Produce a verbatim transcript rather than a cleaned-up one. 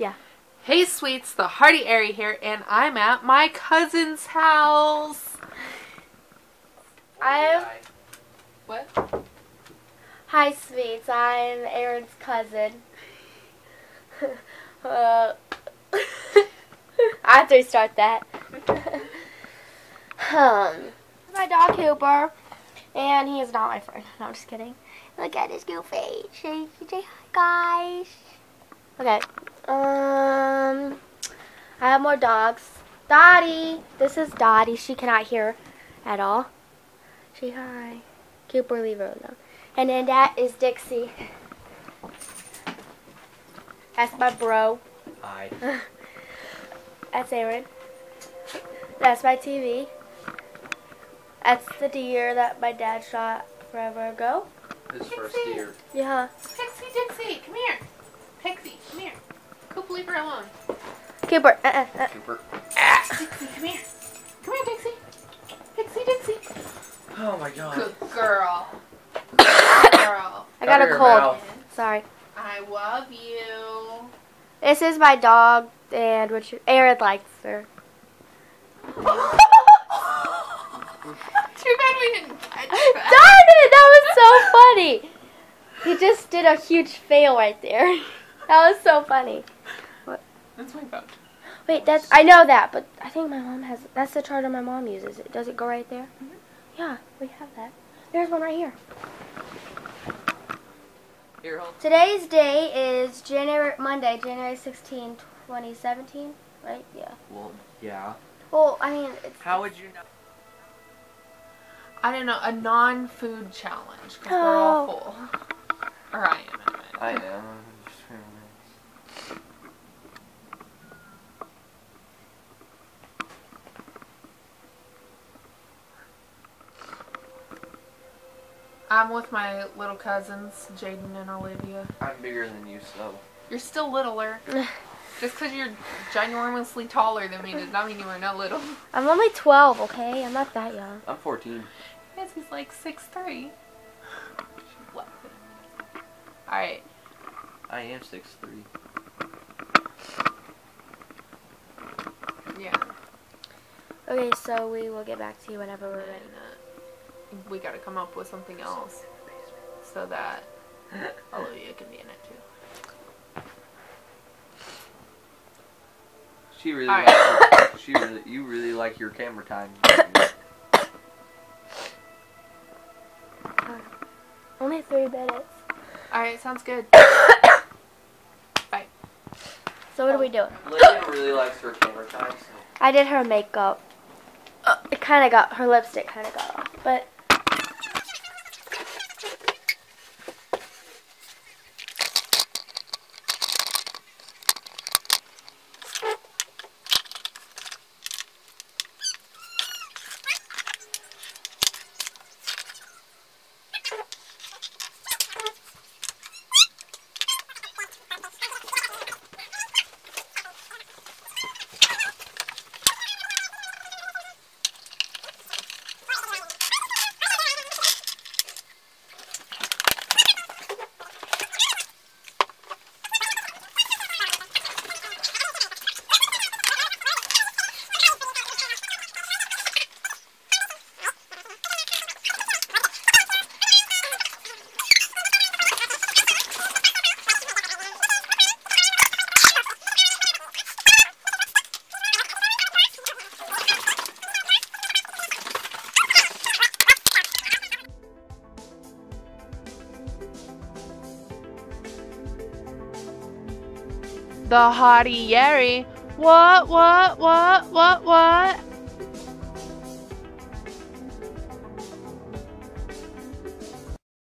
Yeah. Hey sweets, the Hearty Aerie here, and I'm at my cousin's house. I'm... What? Hi sweets, I'm Aerin's cousin. uh, I have to restart that. um, my dog Cooper, and he is not my friend. No, I'm just kidding. Look at his goofy. Say hi, guys. Okay. Um, I have more dogs. Dottie. This is Dottie. She cannot hear at all. Say hi. Cooper, leave her alone. And then that is Dixie. That's my bro. Hi. That's Aerin. That's my T V. That's the deer that my dad shot forever ago. His Pixie. First deer. Yeah. Pixie, Dixie, come here. Pixie, come here. Cooper, leave her alone. Cooper. Uh, uh, uh. Cooper. Ah. Dixie, come here. Come here, Dixie. Pixie, Dixie. Oh my God. Good girl. Good girl. I got a cold. Sorry. I love you. This is my dog, and which Aerin likes her. Too bad we didn't catch that. Darn it! That was so funny. He just did a huge fail right there. That was so funny. What? That's my phone. Wait, that's I know that, but I think my mom has. That's the charger my mom uses. It does it go right there? Mm-hmm. Yeah, we have that. There's one right here. Here, hold. Today's day is January Monday, January sixteenth, twenty seventeen. Right? Yeah. Well, yeah. Well, I mean, it's. How would you know? I don't know, a non-food challenge, because oh. We're all full. Or I am, anyway. I am. I'm with my little cousins, Jaden and Olivia. I'm bigger than you, so. You're still littler. Just because you're ginormously taller than me does not mean you are not little. I'm only twelve, okay? I'm not that young. I'm fourteen. Yes, he's like six three. What? Alright. I am six three. Yeah. Okay, so we will get back to you whenever we're ready. And, uh, we gotta come up with something else so that Olivia can be in it too. She really, right. likes her, she really, you really like your camera time. Uh, only three minutes. All right, sounds good. Bye. So what oh, are we doing? Lydia really likes her camera time. So. I did her makeup. It kind of got her lipstick kind of got off, but. The Hearty Aerie. What, what, what, what, what?